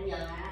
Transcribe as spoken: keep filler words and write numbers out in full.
Bây giờ là